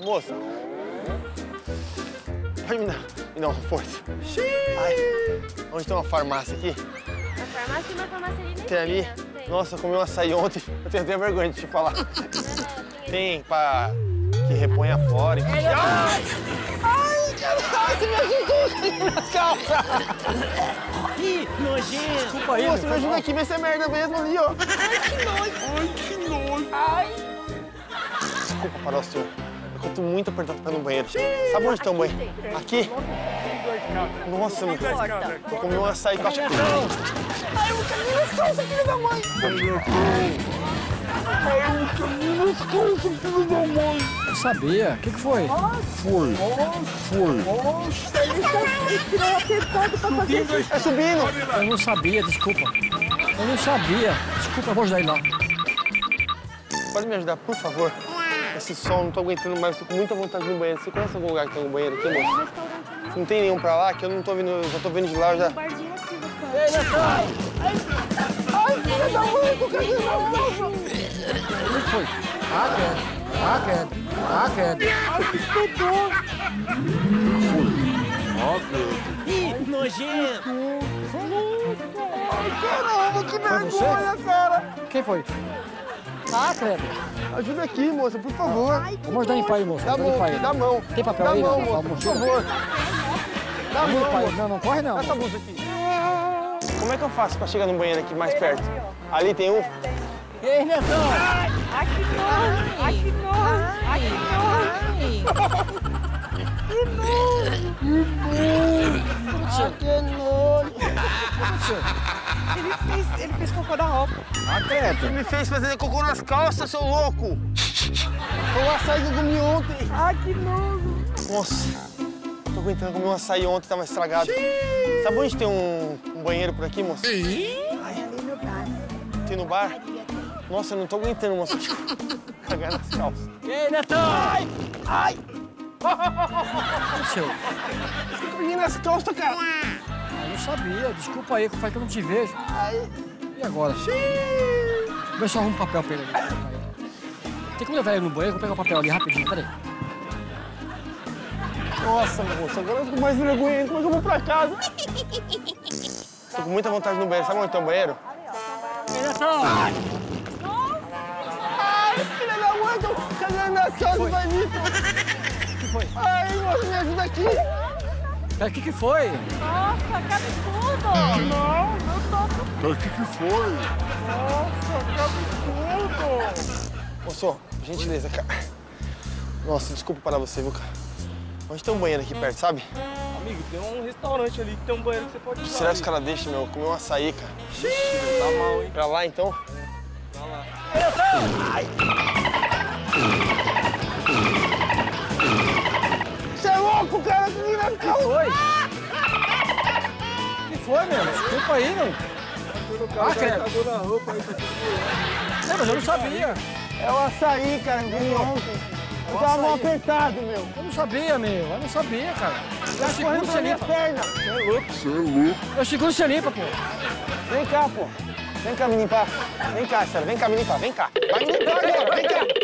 Moça. Pode me dar uma força. Ai, onde tem uma farmácia aqui? Uma farmácia e uma farmácia ali na esquina. Tem ali? Nossa, eu comi um açaí ontem. Eu tenho até vergonha de te falar. Tem pra... que repõe a flora e... Ai! Ai, caralho! Você me ajudou nas calças! Ih, nojinho! Desculpa aí, você me ajuda aqui, vê se é merda mesmo ali, ó. Ai, que nojo! Ai, que nojo! Ai! Desculpa, parou, senhor. Eu tô muito apertado pra ir no banheiro. Sabe onde estão, mãe? Aqui? Nossa, mano. Eu comi um açaí com a chave. Ai, eu caminho nas calças, filho da mãe! Ai, eu caminho nas calças, filho da mãe! Eu sabia. O que foi? Foi. É subindo! Eu não sabia, desculpa. Eu não sabia. Desculpa, eu vou ajudar ele lá. Pode me ajudar, por favor? Esse sol, não tô aguentando mais, tô com muita vontade de ir no banheiro. Você conhece algum lugar que tem um banheiro aqui, moço? Não tem nenhum pra lá, que eu não tô vendo, eu já tô vendo de lá, já... Ei, Netto! Ai, filha da mãe, eu tô caindo na mão! O que foi? A queda. Ai, que fedor! Ih, nojento! Ai, caramba, que vergonha, cara! Quem foi? Ah, credo! Ajuda aqui, moça, por favor. Ai, vamos ajudar em pai, moça. Dá a mão. Tem papel aí? Dá a mão, moça, por favor. Dá a mão, moça. Não, não corre, não. Essa blusa aqui. Como é que eu faço pra chegar no banheiro aqui mais perto? Ali tem um? E aí, Netão? Ai, que nojo! Ai, que nojo! Ai, que nojo! Que nojo! Que nojo! Ele fez cocô na roupa. Atento! Ele me fez fazer cocô nas calças, seu louco! Foi um açaí que eu comi ontem! Ai, que nojo! Nossa, tô aguentando comer um açaí ontem, tava estragado. Xiii. Sabe onde tem um banheiro por aqui, moça? Ai, ali no bar. Tem no bar? Nossa, eu não tô aguentando, moça. Cagar nas calças. Ei, Netão! Ai! Ai! Você tá pegando as calças, cara. Eu não sabia. Desculpa aí, faz que eu não te vejo. Ai. E agora? Xiii. Deixa eu arrumar um papel pra ele ali. Tem como levar ele no banheiro? Vou pegar o papel ali rapidinho, peraí. Nossa, moça, agora eu tô com mais vergonha. Como é que eu vou pra casa? Tô com muita vontade no banheiro. Sabe onde tem o banheiro? Ai! Ai, filha da mãe, tô cagando nas calças, banito. Foi? Ai, moça, me ajuda aqui! Pera, o que foi? Nossa, cabe tudo! Não, não toco! Pera, o que foi? Nossa, cabe tudo! Moço, gentileza, cara. Nossa, desculpa parar você, viu, cara? Onde tem um banheiro aqui perto, sabe? Amigo, tem um restaurante ali que tem um banheiro que você pode ir. Será que os caras deixam, meu? Comer um açaí, cara. Xiii! Tá mal, hein? Pra lá, então? É, pra lá. Ai! O cara que me deu calor! O que foi, meu? Desculpa aí, meu. Ah, credo! Não, mas eu não sabia. É o açaí, cara, que veio ontem. Eu tava mal apertado, meu. Eu não sabia, meu. Eu não sabia, cara. Eu seguro você limpa. Você é louco. Você é louco. Eu seguro você limpa, pô. Vem cá, pô. Vem cá me limpar. Vem cá, Sara. Vem cá me limpar. Vem cá. Vai me limpar agora. Vem cá.